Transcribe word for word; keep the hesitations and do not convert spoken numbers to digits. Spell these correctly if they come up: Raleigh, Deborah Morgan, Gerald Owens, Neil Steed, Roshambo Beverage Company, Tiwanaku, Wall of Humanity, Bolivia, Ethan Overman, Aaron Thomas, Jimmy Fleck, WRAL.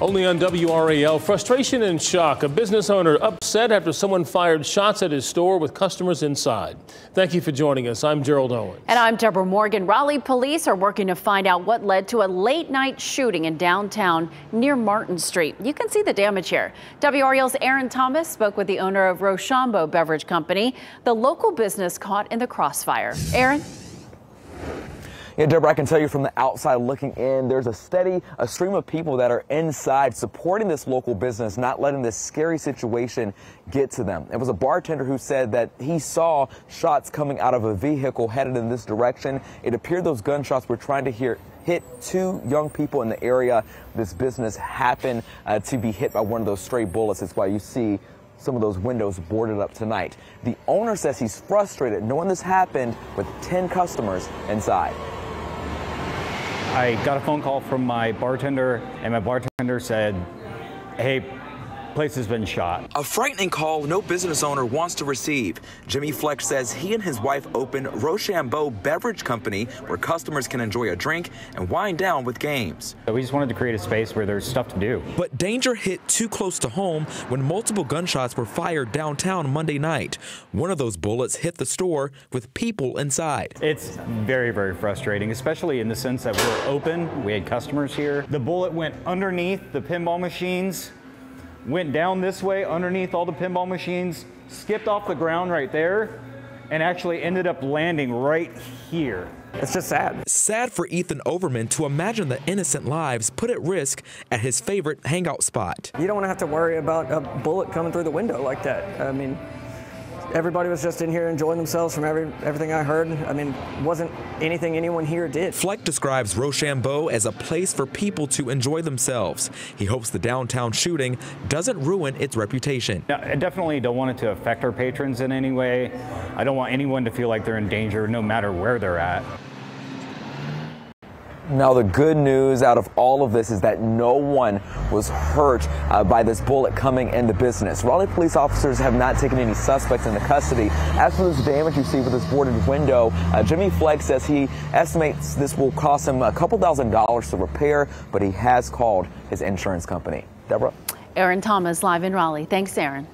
Only on W R A L, frustration and shock. A business owner upset after someone fired shots at his store with customers inside. Thank you for joining us. I'm Gerald Owens. And I'm Deborah Morgan. Raleigh police are working to find out what led to a late night shooting in downtown near Martin Street. You can see the damage here. W R A L's Aaron Thomas spoke with the owner of Roshambo Beverage Company, the local business caught in the crossfire. Aaron? Yeah, Deborah, I can tell you from the outside looking in, there's a steady a stream of people that are inside supporting this local business, not letting this scary situation get to them. It was a bartender who said that he saw shots coming out of a vehicle headed in this direction. It appeared those gunshots were trying to hear hit two young people in the area. This business happened uh, to be hit by one of those stray bullets. That's why you see some of those windows boarded up tonight. The owner says he's frustrated knowing this happened with ten customers inside. I got a phone call from my bartender, and my bartender said, hey, place has been shot. A frightening call no business owner wants to receive. Jimmy Fleck says he and his wife opened Roshambo Beverage Company, where customers can enjoy a drink and wind down with games. We just wanted to create a space where there's stuff to do. But danger hit too close to home when multiple gunshots were fired downtown Monday night. One of those bullets hit the store with people inside. It's very, very frustrating, especially in the sense that we were open. We had customers here. The bullet went underneath the pinball machines, went down this way underneath all the pinball machines, skipped off the ground right there, and actually ended up landing right here. It's just sad. Sad for Ethan Overman to imagine the innocent lives put at risk at his favorite hangout spot. You don't want to have to worry about a bullet coming through the window like that. I mean, everybody was just in here enjoying themselves from every, everything I heard. I mean, wasn't anything anyone here did. Fleck describes Roshambo as a place for people to enjoy themselves. He hopes the downtown shooting doesn't ruin its reputation. Now, I definitely don't want it to affect our patrons in any way. I don't want anyone to feel like they're in danger no matter where they're at. Now, the good news out of all of this is that no one was hurt uh, by this bullet coming in the business. Raleigh police officers have not taken any suspects into custody. As for this damage you see with this boarded window, uh, Jimmy Fleck says he estimates this will cost him a couple thousand dollars to repair, but he has called his insurance company. Deborah? Aaron Thomas live in Raleigh. Thanks, Aaron.